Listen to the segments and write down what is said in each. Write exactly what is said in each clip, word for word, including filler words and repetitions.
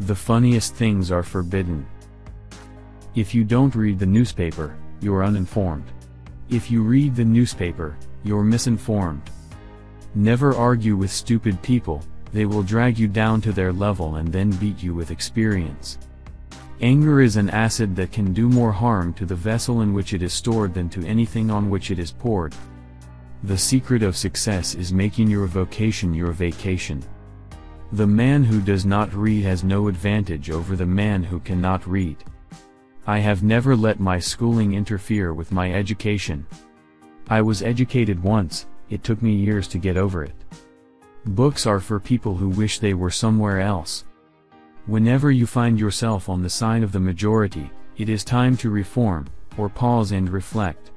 The funniest things are forbidden. If you don't read the newspaper, you're uninformed. If you read the newspaper, you're misinformed. Never argue with stupid people, they will drag you down to their level and then beat you with experience. Anger is an acid that can do more harm to the vessel in which it is stored than to anything on which it is poured. The secret of success is making your vocation your vacation. The man who does not read has no advantage over the man who cannot read. I have never let my schooling interfere with my education. I was educated once, it took me years to get over it. Books are for people who wish they were somewhere else. Whenever you find yourself on the side of the majority, it is time to reform, or pause and reflect.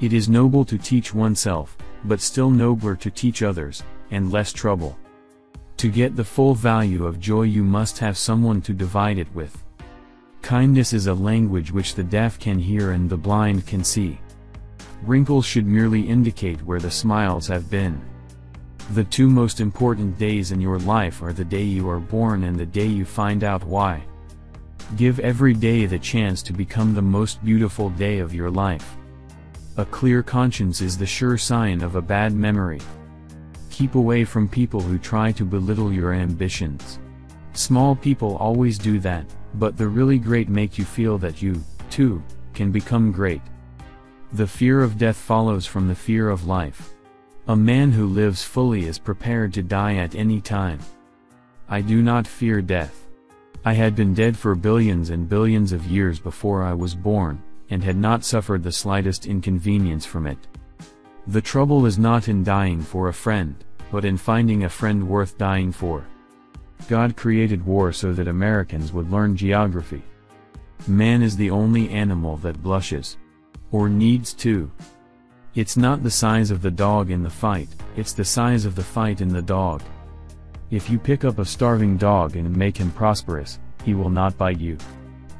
It is noble to teach oneself, but still nobler to teach others, and less trouble. To get the full value of joy you must have someone to divide it with. Kindness is a language which the deaf can hear and the blind can see. Wrinkles should merely indicate where the smiles have been. The two most important days in your life are the day you are born and the day you find out why. Give every day the chance to become the most beautiful day of your life. A clear conscience is the sure sign of a bad memory. Keep away from people who try to belittle your ambitions. Small people always do that, but the really great make you feel that you, too, can become great. The fear of death follows from the fear of life. A man who lives fully is prepared to die at any time. I do not fear death. I had been dead for billions and billions of years before I was born, and had not suffered the slightest inconvenience from it. The trouble is not in dying for a friend, but in finding a friend worth dying for. God created war so that Americans would learn geography. Man is the only animal that blushes. Or needs to. It's not the size of the dog in the fight, it's the size of the fight in the dog. If you pick up a starving dog and make him prosperous, he will not bite you.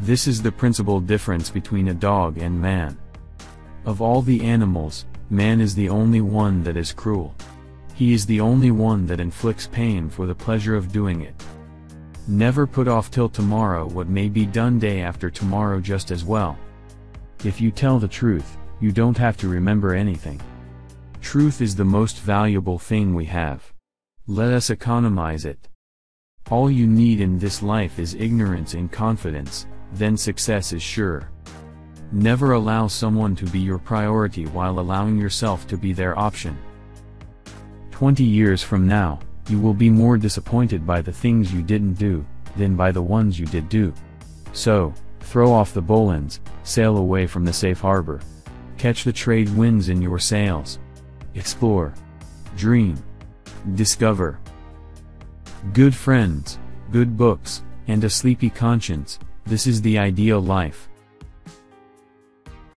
This is the principal difference between a dog and man. Of all the animals, man is the only one that is cruel. He is the only one that inflicts pain for the pleasure of doing it. Never put off till tomorrow what may be done day after tomorrow just as well. If you tell the truth, you don't have to remember anything. Truth is the most valuable thing we have. Let us economize it. All you need in this life is ignorance and confidence. Then success is sure. Never allow someone to be your priority while allowing yourself to be their option. twenty years from now, you will be more disappointed by the things you didn't do, than by the ones you did do. So, throw off the bowlines, sail away from the safe harbor. Catch the trade winds in your sails. Explore. Dream. Discover. Good friends, good books, and a sleepy conscience, this is the ideal life.